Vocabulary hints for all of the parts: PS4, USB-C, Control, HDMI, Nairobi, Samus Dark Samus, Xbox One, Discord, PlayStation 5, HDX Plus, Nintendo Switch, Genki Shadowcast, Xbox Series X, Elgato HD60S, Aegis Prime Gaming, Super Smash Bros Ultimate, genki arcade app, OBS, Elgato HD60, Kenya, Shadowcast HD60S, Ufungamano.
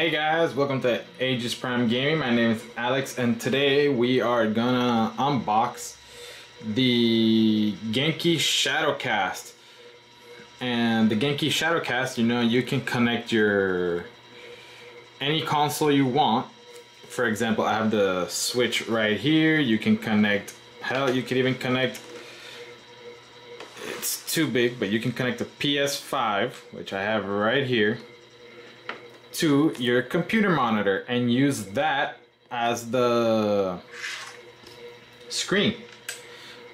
Hey guys, welcome to Aegis Prime Gaming. My name is Alex and today we are gonna unbox the Genki Shadowcast. And the Genki Shadowcast, you know, you can connect your any console you want. For example, I have the Switch right here. You can connect, hell, you could even connect, it's too big, but you can connect the PS5, which I have right here, to your computer monitor and use that as the screen.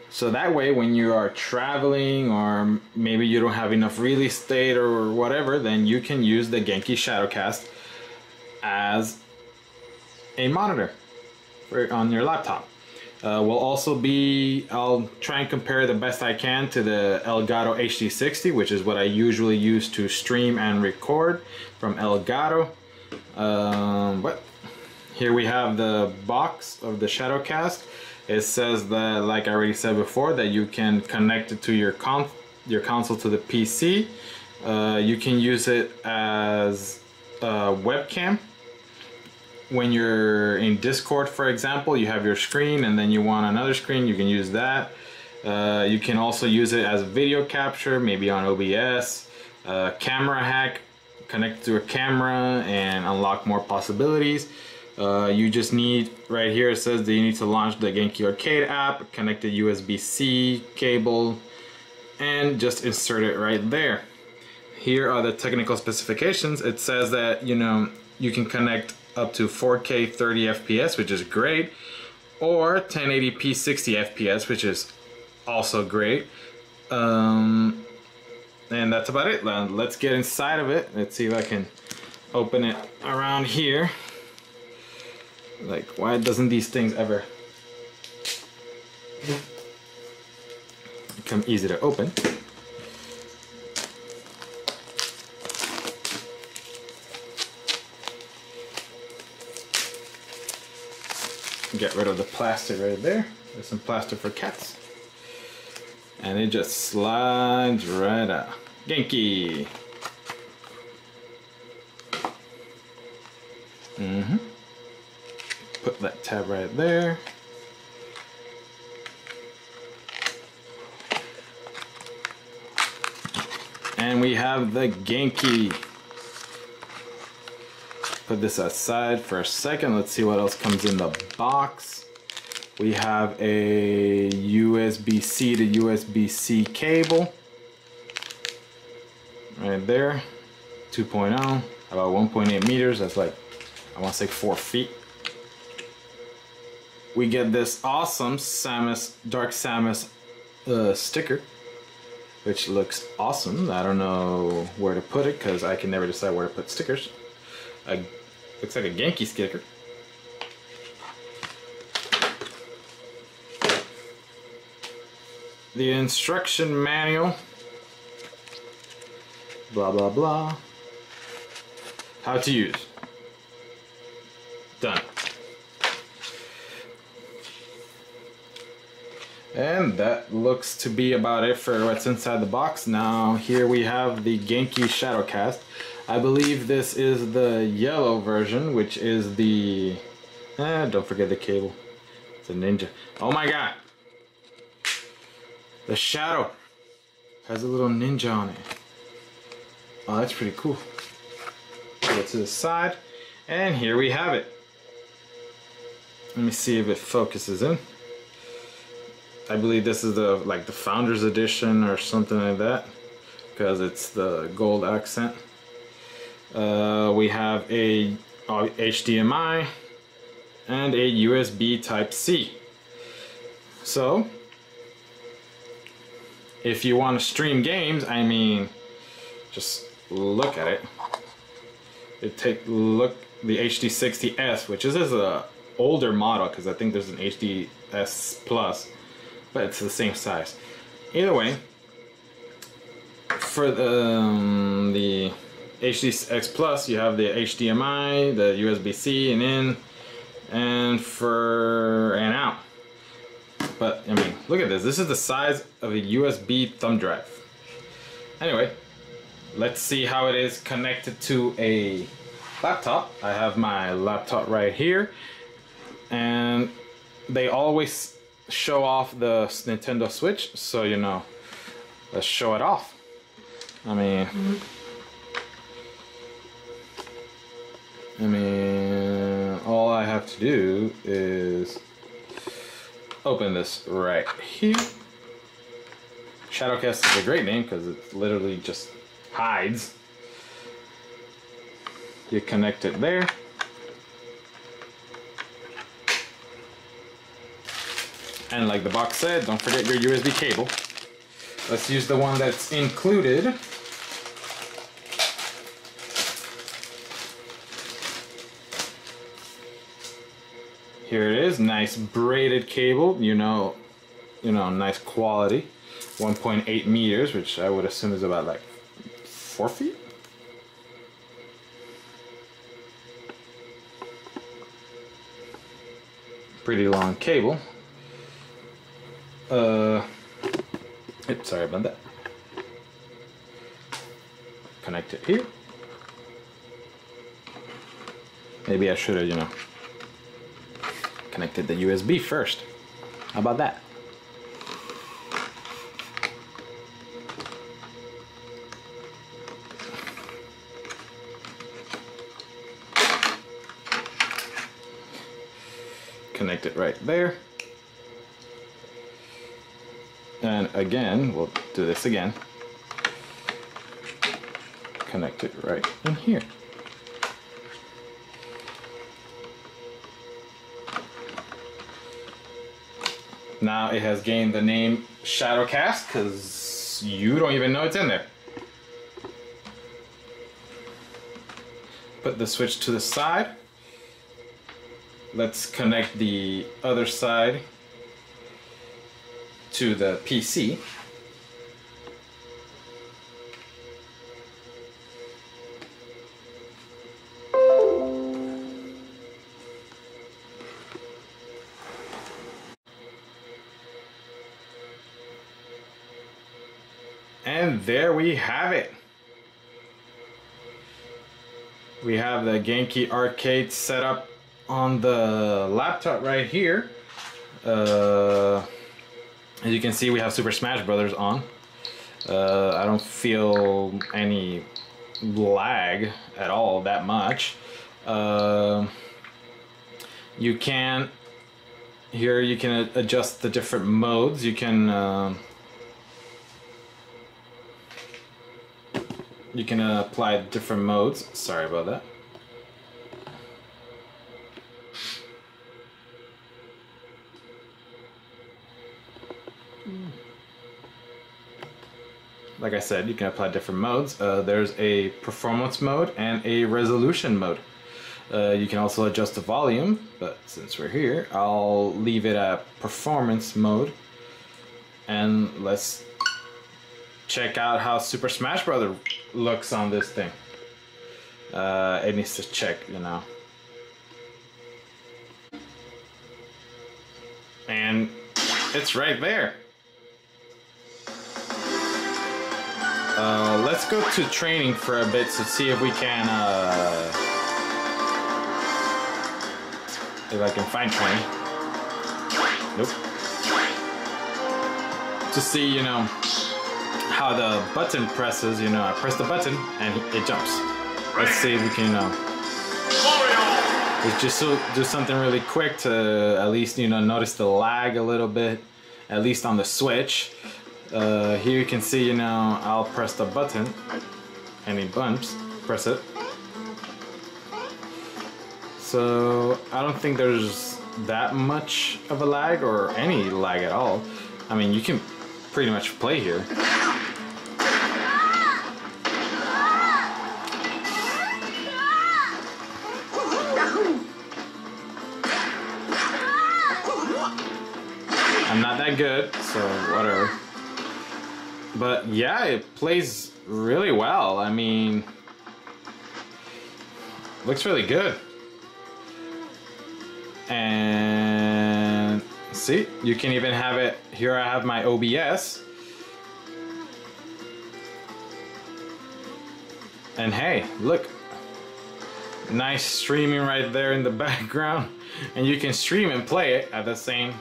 So that way when you are traveling or maybe you don't have enough real estate or whatever, then you can use the Genki Shadowcast as a monitor on your laptop. Will also be, I'll try and compare the best I can to the Elgato HD60, which is what I usually use to stream and record from Elgato. But here we have the box of the Shadowcast. It says that, like I already said before, that you can connect it to your console to the PC. You can use it as a webcam. When you're in Discord, for example, you have your screen and then you want another screen, you can use that. You can also use it as video capture, maybe on OBS, camera hack, connect to a camera and unlock more possibilities. You just need, right here it says that you need to launch the Genki Arcade app, connect the USB-C cable, and just insert it right there. Here are the technical specifications. It says that, you know, you can connect up to 4K 30 FPS, which is great, or 1080p 60 FPS, which is also great. And that's about it. Let's get inside of it. Let's see if I can open it around here. Like, why doesn't these things ever come easy to open? Get rid of the plastic right there. There's some plastic for cats. And it just slides right out. Genki! Put that tab right there. And we have the Genki. Put this aside for a second. Let's see what else comes in the box. We have a USB-C to USB-C cable. Right there. 2.0. About 1.8 meters. That's like, I want to say 4 feet. We get this awesome Samus, Dark Samus sticker, which looks awesome. I don't know where to put it because I can never decide where to put stickers. Looks like a Genki sticker. The instruction manual. Blah, blah, blah. How to use. Done. And that looks to be about it for what's inside the box. Now here we have the Genki Shadowcast. I believe this is the yellow version, which is the... don't forget the cable. It's a ninja. Oh my god! The Shadow has a little ninja on it. Oh, that's pretty cool. Go to the side. And here we have it. Let me see if it focuses in. I believe this is the like the Founders Edition or something like that, because it's the gold accent. We have a HDMI and a USB Type-C. So, if you want to stream games, I mean, just look at it. Look, the HD60S, which is an older model, because I think there's an HDX Plus, but it's the same size. Either way, for the HDX Plus, you have the HDMI, the USB-C, and in, and for, and out. But, I mean, look at this. This is the size of a USB thumb drive. Anyway, let's see how it is connected to a laptop. I have my laptop right here, and they always show off the Nintendo Switch, so you know, let's show it off. I mean, all I have to do is open this right here. Shadowcast is a great name because it literally just hides. You connect it there. And like the box said, don't forget your USB cable. Let's use the one that's included. Here it is, nice braided cable, you know, nice quality. 1.8 meters, which I would assume is about like 4 feet. Pretty long cable. Oops, sorry about that. Connect it here. Maybe I should have, you know, connected the USB first. How about that? Connect it right there. And again, we'll do this again. Connect it right in here. Now it has gained the name Shadowcast because you don't even know it's in there. Put the Switch to the side. Let's connect the other side to the PC. And there we have it. We have the Genki arcade setup on the laptop right here. As you can see, we have Super Smash Bros on. I don't feel any lag at all that much. Here you can adjust the different modes. You can apply different modes. Sorry about that. Like I said, you can apply different modes. There's a performance mode and a resolution mode. You can also adjust the volume, but since we're here, I'll leave it at performance mode. And let's check out how Super Smash Bros. Looks on this thing. It needs to check, you know. And it's right there. Let's go to training for a bit to see if we can, if I can find training. Nope. To see, you know, how the button presses, you know, I press the button and it jumps. Let's see if we can, just do something really quick to at least, you know, notice the lag a little bit, at least on the Switch. Here you can see, you know, I'll press the button and it bumps, press it. So I don't think there's that much of a lag or any lag at all. I mean, you can pretty much play here. I'm not that good, so whatever. But yeah, it plays really well. I mean, looks really good. And see, you can even have it. Here I have my OBS. And hey, look, nice streaming right there in the background, and you can stream and play it at the same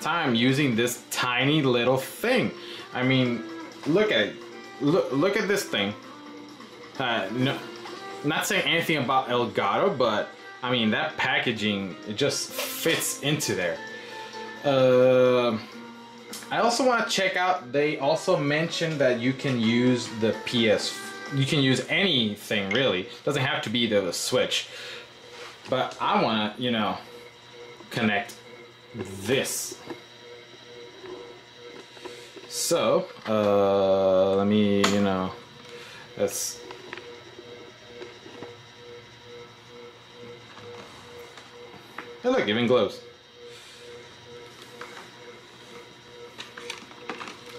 time using this tiny little thing. I mean, look at it. Look at this thing. No, not saying anything about Elgato, but I mean that packaging, it just fits into there. I also want to check out, they also mentioned that you can use the PS4. You can use anything, really. Doesn't have to be the Switch. But I want to, you know, connect this. So, let me, you know, let's... Oh, look, even glows.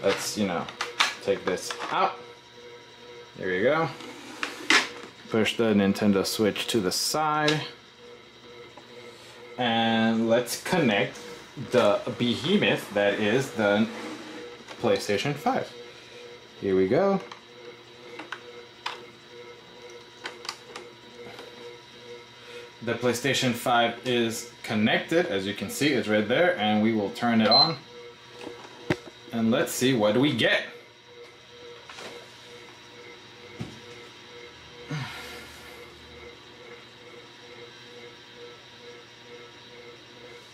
Let's, you know, take this out. There you go. Push the Nintendo Switch to the side. And let's connect the behemoth that is the PlayStation 5. Here we go. The PlayStation 5 is connected, as you can see, it's right there, and we will turn it on. And let's see what we get.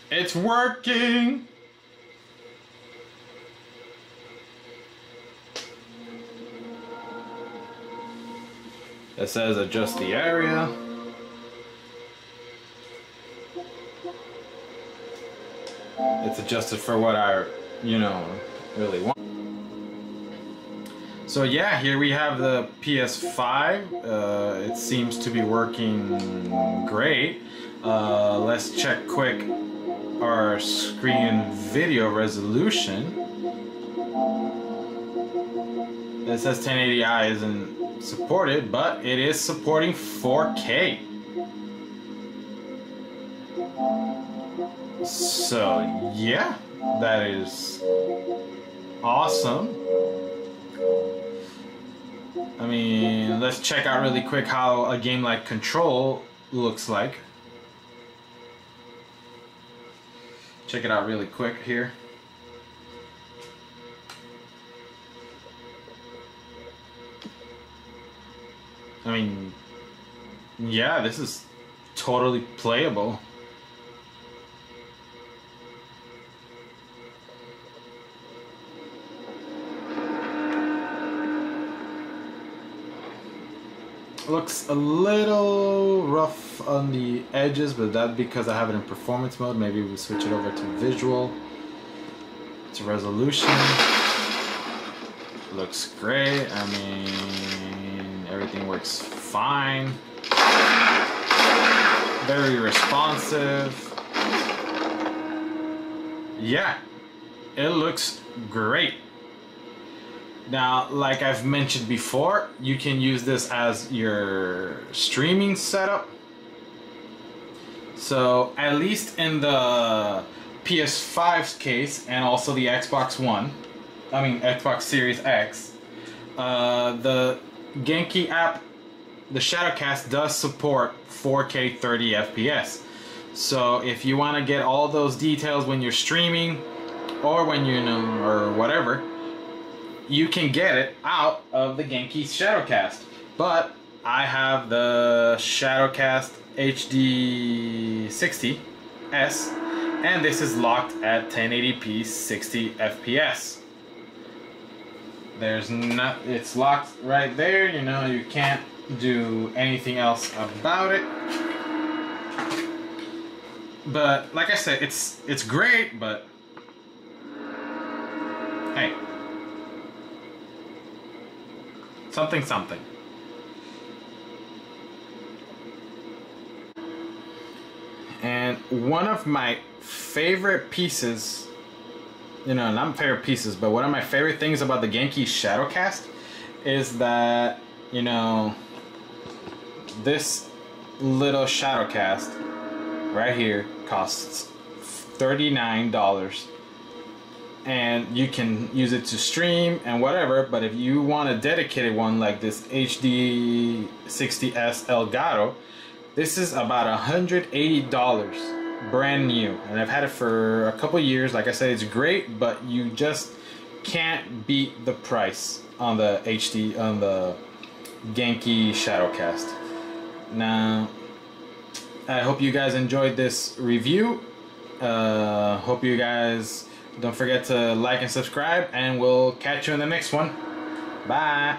It's working! It says adjust the area. It's adjusted for what I, you know, really want. So yeah, here we have the PS5. It seems to be working great. Let's check quick our screen video resolution. It says 1080i isn't supported, but it is supporting 4K. So yeah, that is awesome. I mean, let's check out really quick how a game like Control looks like. Check it out really quick here. I mean, yeah, this is totally playable. Looks a little rough on the edges, but that's because I have it in performance mode. Maybe we switch it over to visual, to resolution. Looks great. I mean, everything works fine. Very responsive. Yeah, it looks great. Now, like I've mentioned before, you can use this as your streaming setup. So, at least in the PS5's case, and also the Xbox One, I mean Xbox Series X, the Genki app, the Shadowcast, does support 4K 30 FPS. So, if you want to get all those details when you're streaming, or when you know, or whatever, you can get it out of the Genki Shadowcast. But I have the Shadowcast HD60S, and this is locked at 1080p 60 FPS. There's not, it's locked right there, you know, you can't do anything else about it. But like I said, it's great, but hey, something, something. And one of my favorite pieces, you know, not favorite pieces, but one of my favorite things about the Genki Shadowcast is that, you know, this little Shadowcast right here costs $39. And you can use it to stream and whatever, but if you want a dedicated one like this HD60S Elgato, This is about $180, brand new, and I've had it for a couple years. Like I said, it's great, but you just can't beat the price on the Genki Shadowcast. Now, I hope you guys enjoyed this review. Hope you guys don't forget to like and subscribe, and we'll catch you in the next one. Bye.